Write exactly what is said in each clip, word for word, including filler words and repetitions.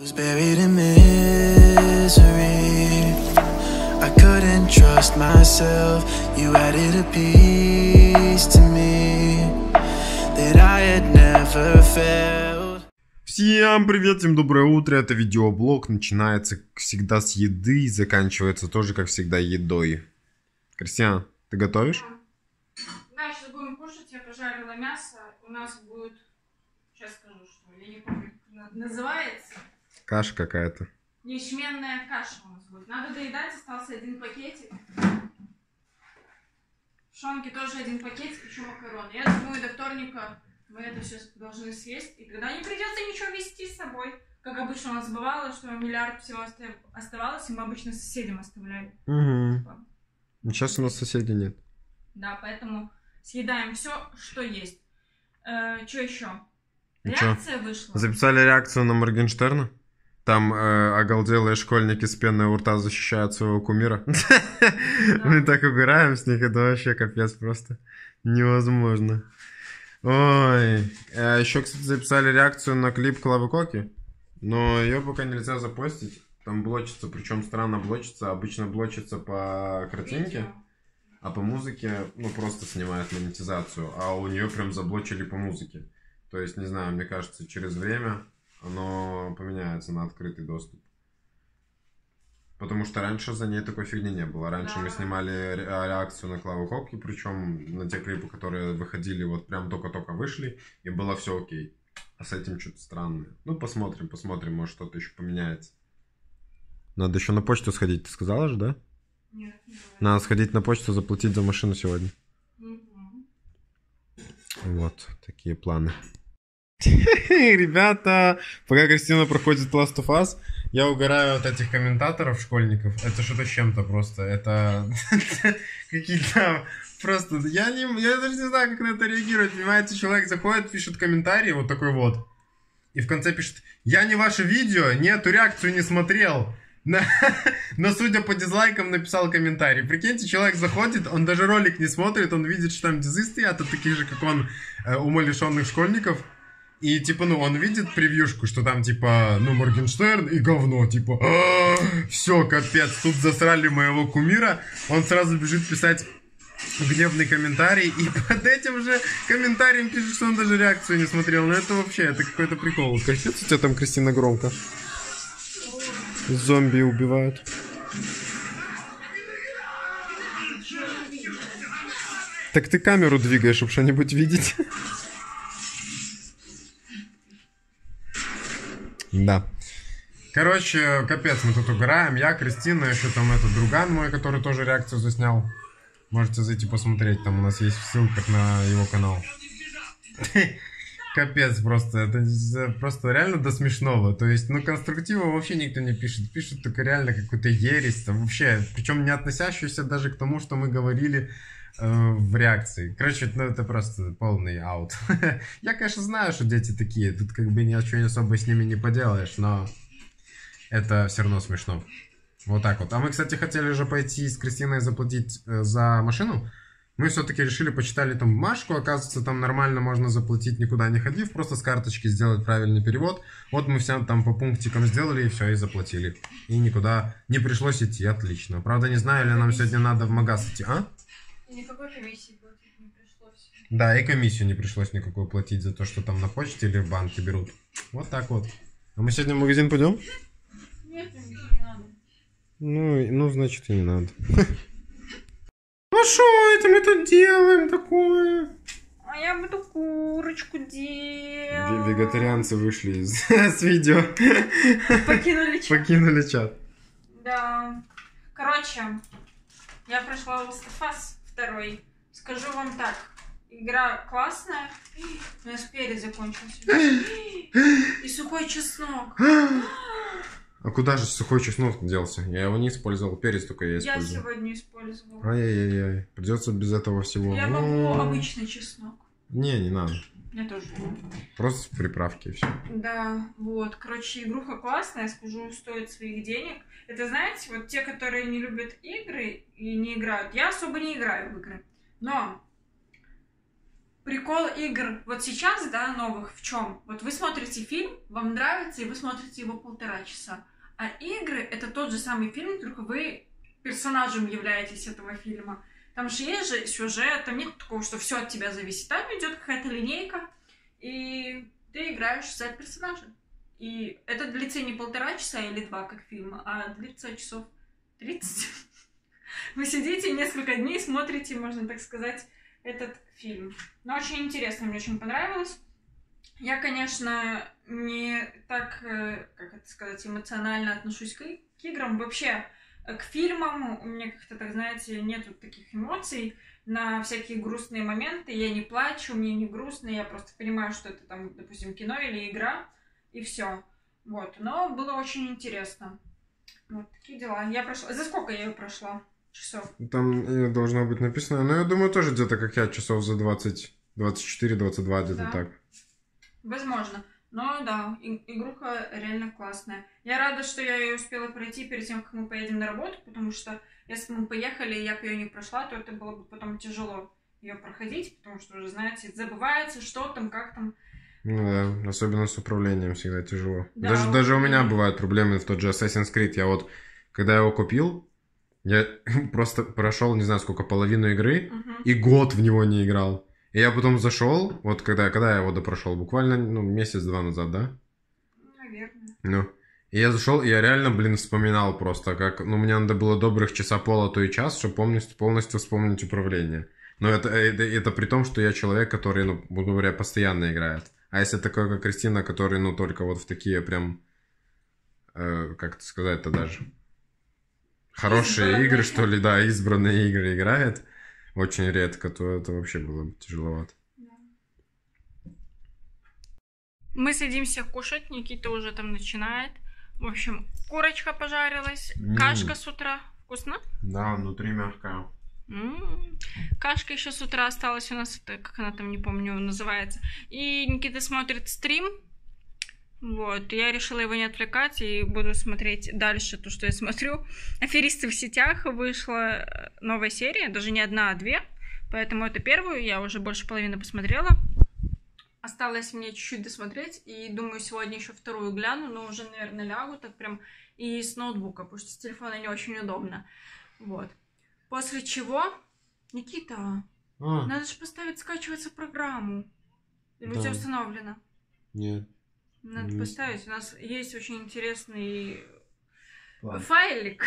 Всем привет, всем доброе утро, это видеоблог, начинается как всегда с еды и заканчивается тоже как всегда едой. Кристиан, ты готовишь? Да, сейчас будем кушать, я пожарила мясо, у нас будет, сейчас скажу, что я не помню, как называется. Каша какая-то. Ячменная каша у нас будет, надо доедать, остался один пакетик. Шонки тоже один пакетик, еще макароны. Я думаю, до вторника мы это все должны съесть, и тогда не придется ничего везти с собой. Как обычно у нас бывало, что миллиард всего оставалось, и мы обычно соседям оставляли. Угу. Сейчас у нас соседей нет. Да, поэтому съедаем все, что есть. Э, что еще? Реакция чё? Вышла. Записали реакцию на Моргенштерна? Там э, оголделые школьники с пеной у рта защищают своего кумира. Мы так угораем с них, это вообще капец просто. Невозможно. Ой, а еще, кстати, записали реакцию на клип Клавы Коки, но ее пока нельзя запостить, там блочится, причем странно блочится, обычно блочится по картинке, а по музыке, ну, просто снимают монетизацию, а у нее прям заблочили по музыке, то есть, не знаю, мне кажется, через время оно поменяется на открытый доступ, потому что раньше за ней такой фигни не было. Раньше да. Мы снимали ре реакцию на Клаву Коки, причем на те клипы, которые выходили, вот прям только-только вышли, и было все окей. А с этим что-то странное. Ну, посмотрим, посмотрим, может, что-то еще поменяется. Надо еще на почту сходить, ты сказала же, да? Нет, не говорю. Надо сходить на почту, заплатить за машину сегодня. Угу. Вот, такие планы. Ребята, пока Кристина проходит Last of Us, я угораю от этих комментаторов, школьников. Это что-то с чем-то просто. Это какие-то просто... Я, не... я даже не знаю, как на это реагировать. Понимаете, человек заходит, пишет комментарий, вот такой вот. И в конце пишет: я не ваше видео, ни эту реакцию не смотрел. Но, судя по дизлайкам, написал комментарий. Прикиньте, человек заходит, он даже ролик не смотрит, он видит, что там дизы стоят от таких же, как он, умалишенных школьников. И, типа, ну, он видит превьюшку, что там, типа, ну, Моргенштерн и говно, типа, все, капец, тут засрали моего кумира, он сразу бежит писать гневный комментарий, и под этим же комментарием пишет, что он даже реакцию не смотрел, ну, это вообще, это какой-то прикол. Капец, у тебя там, Кристина, громко. Зомби убивают. Так ты камеру двигаешь, чтобы что-нибудь видеть. Да. Короче, капец, мы тут угораем. Я, Кристина, еще там этот друган мой, который тоже реакцию заснял. Можете зайти посмотреть, там у нас есть в ссылках на его канал. Капец просто, это просто реально до смешного. То есть, ну, конструктива вообще никто не пишет. Пишут только реально какую-то ересь. Там вообще, причем не относящуюся даже к тому, что мы говорили в реакции. Короче, ну это просто полный аут. Я, конечно, знаю, что дети такие. Тут как бы ничего особо с ними не поделаешь, но это все равно смешно. Вот так вот. А мы, кстати, хотели же пойти с Кристиной заплатить за машину. Мы все-таки решили, почитали там бумажку. Оказывается, там нормально можно заплатить, никуда не ходив. Просто с карточки сделать правильный перевод. Вот мы всем там по пунктикам сделали, и все, и заплатили. И никуда не пришлось идти. Отлично. Правда, не знаю, или нам сегодня надо в магаз идти, а? Никакой комиссии платить не пришлось. Да, и комиссию не пришлось никакую платить за то, что там на почте или в банке берут. Вот так вот. А мы сегодня в магазин пойдем? Нет, ничего не надо. Ну, ну значит и не надо. Ну что это мы тут делаем такое? А я бы эту курочку делал. Вегетарианцы вышли с видео. Покинули чат. Покинули чат. Да. Короче, я прошла Last of Us второй. Скажу вам так, игра классная. У нас перец закончился. И сухой чеснок. А куда же сухой чеснок делся? Я его не использовал. Перец только я использовал. Я сегодня использовал. Ай-яй-яй. Придется без этого всего. Я могу обычный чеснок. Не, не надо. Я тоже. Просто приправки и все. Да, вот. Короче, игруха классная, скажу, стоит своих денег. Это, знаете, вот те, которые не любят игры и не играют. Я особо не играю в игры. Но прикол игр вот сейчас, да, новых в чем? Вот вы смотрите фильм, вам нравится, и вы смотрите его полтора часа. А игры — это тот же самый фильм, только вы персонажем являетесь этого фильма. Там же есть же сюжет, там нет такого, что все от тебя зависит. Там идет какая-то линейка, и ты играешь за персонажа. И это длится не полтора часа или два, как фильма, а длится часов тридцать. Вы сидите несколько дней, смотрите, можно так сказать, этот фильм. Но очень интересно, мне очень понравилось. Я, конечно, не так, как это сказать, эмоционально отношусь к играм. Вообще, к фильмам у меня как-то, так знаете, нету таких эмоций. На всякие грустные моменты я не плачу, мне не грустно, я просто понимаю, что это там, допустим, кино или игра, и все. Вот, но было очень интересно. Вот такие дела. Я прошла... За сколько я ее прошла? Часов? Там должно быть написано. Ну, я думаю, тоже где-то, как я, часов за двадцать, двадцать четыре, двадцать два, где-то да. Так. Возможно. Но да, игруха реально классная. Я рада, что я ее успела пройти перед тем, как мы поедем на работу, потому что если бы мы поехали, и я бы ее не прошла, то это было бы потом тяжело ее проходить, потому что уже, знаете, забывается, что там, как там. Ну да, особенно с управлением всегда тяжело. Да, даже, даже у меня бывают проблемы в тот же Assassin's Creed. Я вот, когда его купил, я просто прошел, не знаю сколько, половину игры, uh-huh. и год в него не играл. И я потом зашел, вот когда, когда я его допрошел, буквально ну, месяц-два назад, да? Наверное. Ну, и я зашел, и я реально, блин, вспоминал просто, как, ну, мне надо было добрых часа пола, то и час, чтобы полностью, полностью вспомнить управление. Но это, это, это при том, что я человек, который, ну, грубо говоря, постоянно играет. А если такой, как Кристина, который, ну, только вот в такие прям, э, как это сказать-то даже, хорошие избранные игры, что ли, да, избранные игры играет, очень редко, то это вообще было бы тяжеловато. Мы садимся кушать, Никита уже там начинает. В общем, курочка пожарилась, М-м-м. кашка с утра. Вкусно? Да, внутри мягкая. М-м-м. Кашка еще с утра осталась у нас, это, как она там, не помню, называется. И Никита смотрит стрим. Вот, я решила его не отвлекать и буду смотреть дальше то, что я смотрю. «Аферисты в сетях» вышла новая серия, даже не одна, а две. Поэтому это первую, я уже больше половины посмотрела. Осталось мне чуть-чуть досмотреть, и думаю, сегодня еще вторую гляну, но уже, наверное, лягу так прям и с ноутбука, потому что с телефона не очень удобно. Вот. После чего... Никита, а? Надо же поставить скачиваться программу. Или да. У тебя установлено? Нет. Надо mm-hmm. поставить. У нас есть очень интересный Ладно. файлик,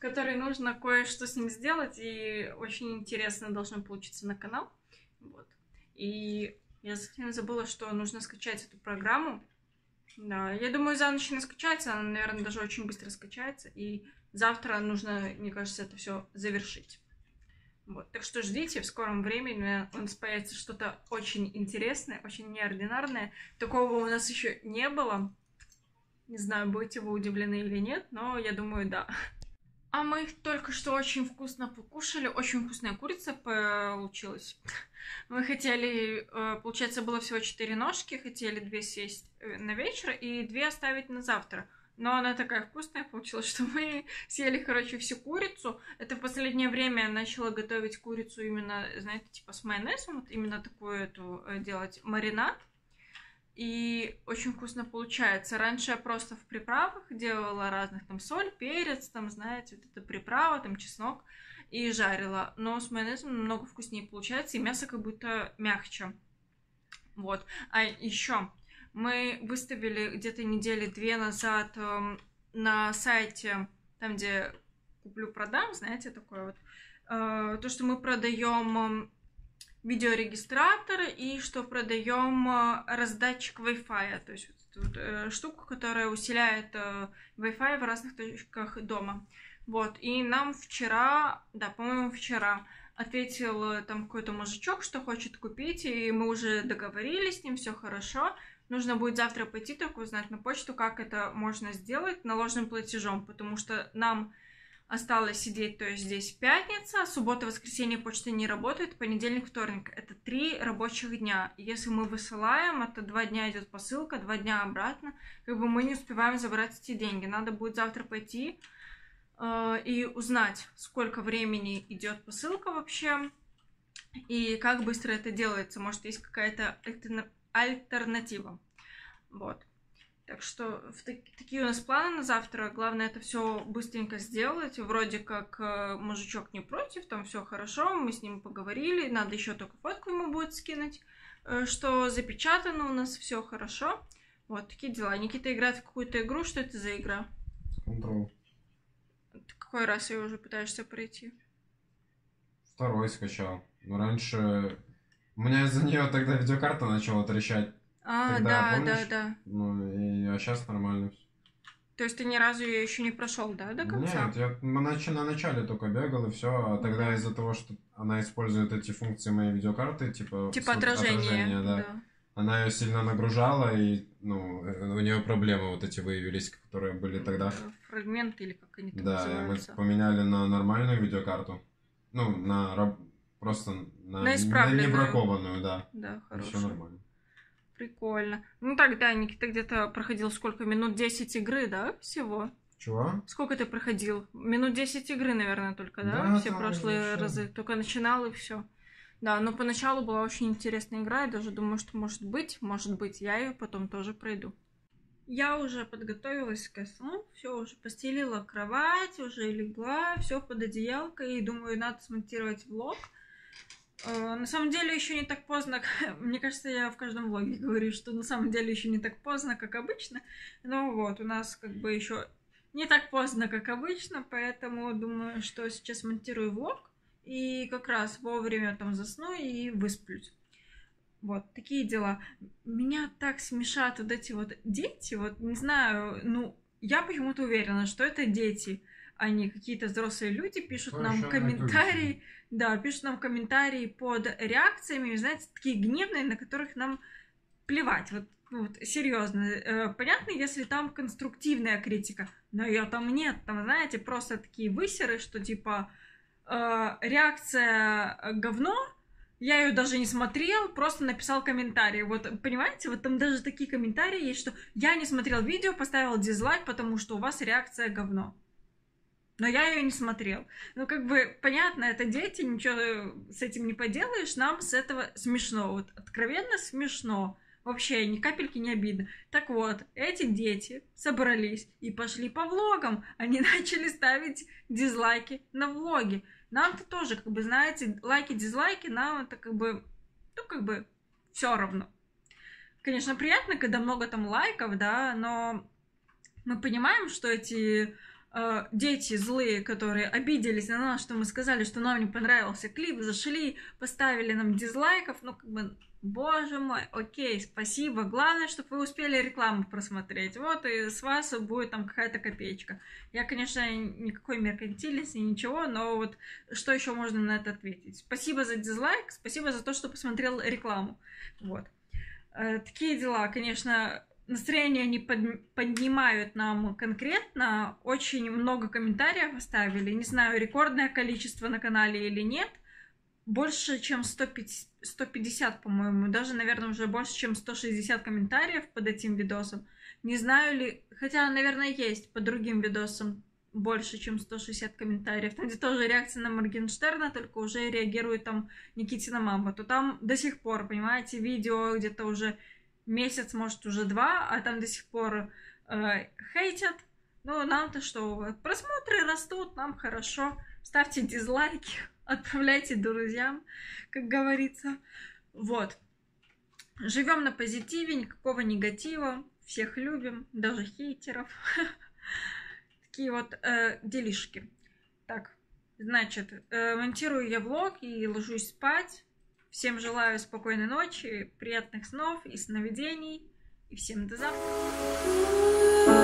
который нужно кое-что с ним сделать, и очень интересно должно получиться на канал. Вот. И я совсем забыла, что нужно скачать эту программу. Да, я думаю, за ночь она скачается, она, наверное, даже очень быстро скачается, и завтра нужно, мне кажется, это все завершить. Вот. Так что ждите, в скором времени у нас появится что-то очень интересное, очень неординарное. Такого у нас еще не было. Не знаю, будете вы удивлены или нет, но я думаю, да. А мы только что очень вкусно покушали. Очень вкусная курица получилась. Мы хотели, получается, было всего четыре ножки. Хотели две съесть на вечер и две оставить на завтра. Но она такая вкусная получилась, что мы съели, короче, всю курицу. Это в последнее время я начала готовить курицу именно, знаете, типа с майонезом. Вот именно такую эту делать маринад. И очень вкусно получается. Раньше я просто в приправах делала разных, там, соль, перец, там, знаете, вот эта приправа, там, чеснок. И жарила. Но с майонезом намного вкуснее получается, и мясо как будто мягче. Вот. А еще... Мы выставили где-то недели две назад э, на сайте, там, где куплю-продам, знаете, такое вот, э, то, что мы продаем видеорегистратор и что продаем э, раздатчик Wi-Fi, то есть вот, э, штуку, которая усиляет э, Wi-Fi в разных точках дома. Вот, и нам вчера, да, по-моему, вчера... ответил там какой-то мужичок, что хочет купить, и мы уже договорились с ним, все хорошо. Нужно будет завтра пойти только узнать на почту, как это можно сделать наложенным платежом, потому что нам осталось сидеть, то есть здесь пятница, суббота, воскресенье почта не работает, понедельник, вторник. Это три рабочих дня. Если мы высылаем, это два дня идет посылка, два дня обратно, как бы мы не успеваем забрать эти деньги. Надо будет завтра пойти и узнать, сколько времени идет посылка вообще, и как быстро это делается. Может, есть какая-то альтернатива. Вот. Так что в так, такие у нас планы на завтра. Главное это все быстренько сделать. Вроде как э, мужичок не против, там все хорошо, мы с ним поговорили. Надо еще только фотку ему будет скинуть, э, что запечатано у нас, все хорошо. Вот такие дела. Никита играет в какую-то игру. Что это за игра? Control. Ты какой раз ее уже пытаешься пройти? Второй скачал. Но раньше у меня из-за нее тогда видеокарта начала трещать. А, тогда, да, помнишь? да, да. Ну, и, а сейчас нормально. То есть ты ни разу ее еще не прошел, да, до конца? Нет, я на начале только бегал, и все. А тогда из-за того, что она использует эти функции моей видеокарты, типа... Типа отражение. отражение да. да. Она ее сильно нагружала, и, ну, у нее проблемы вот эти выявились, которые были тогда. Фрагменты или как они там да, называются. Да, мы поменяли на нормальную видеокарту. Ну, на... Просто на... На исправленную. На небракованную, да. Да, хорошо. Все нормально. Прикольно. Ну так, да, Никита где-то проходил сколько? Минут десять игры, да, всего? Чего? Сколько ты проходил? Минут десять игры, наверное, только, да? да все прошлые все. разы. Только начинал и все. Да, но поначалу была очень интересная игра. Я даже думаю, что может быть, может быть, я ее потом тоже пройду. Я уже подготовилась ко сну, все уже постелила кровать, уже легла, все под одеялкой. И думаю, надо смонтировать влог. На самом деле еще не так поздно, мне кажется, я в каждом влоге говорю, что на самом деле еще не так поздно, как обычно. Но вот, у нас как бы еще не так поздно, как обычно, поэтому думаю, что сейчас монтирую влог и как раз вовремя там засну и высплюсь. Вот, такие дела. Меня так смешат вот эти вот дети, вот не знаю, ну, я почему-то уверена, что это дети. Они какие-то взрослые люди пишут Что нам комментарии, да, пишут нам комментарии под реакциями, знаете, такие гневные, на которых нам плевать. Вот, вот серьезно, понятно, если там конструктивная критика, но ее там нет, там, знаете, просто такие высеры, что типа э, реакция говно. Я ее даже не смотрел, просто написал комментарий. Вот, понимаете, вот там даже такие комментарии есть, что я не смотрел видео, поставил дизлайк, потому что у вас реакция говно. Но я ее не смотрел. Ну, как бы, понятно, это дети, ничего с этим не поделаешь, нам с этого смешно. Вот, откровенно смешно. Вообще, ни капельки не обидно. Так вот, эти дети собрались и пошли по влогам. Они начали ставить дизлайки на влоги. Нам-то тоже, как бы, знаете, лайки, дизлайки, нам это как бы, ну, как бы, все равно. Конечно, приятно, когда много там лайков, да, но мы понимаем, что эти... дети злые, которые обиделись на нас, что мы сказали, что нам не понравился клип, зашли, поставили нам дизлайков, ну как бы, боже мой, окей, спасибо, главное, чтобы вы успели рекламу просмотреть, вот, и с вас будет там какая-то копеечка. Я, конечно, никакой меркантильности, ничего, но вот что еще можно на это ответить? Спасибо за дизлайк, спасибо за то, что посмотрел рекламу, вот. Такие дела, конечно... Настроение они под... поднимают нам конкретно. Очень много комментариев оставили. Не знаю, рекордное количество на канале или нет. Больше, чем сто пятьдесят, по-моему. Даже, наверное, уже больше, чем сто шестьдесят комментариев под этим видосом. Не знаю ли... Хотя, наверное, есть по другим видосам больше, чем сто шестьдесят комментариев. Там, где тоже реакция на Моргенштерна, только уже реагирует там Никитина мама. То там до сих пор, понимаете, видео где-то уже... месяц, может, уже два, а там до сих пор э, хейтят. Ну, нам-то что? Просмотры растут, нам хорошо. Ставьте дизлайки, отправляйте друзьям, как говорится. Вот. Живем на позитиве, никакого негатива. Всех любим, даже хейтеров. Такие вот делишки. Так, значит, монтирую я влог и ложусь спать. Всем желаю спокойной ночи, приятных снов и сновидений. И всем до завтра.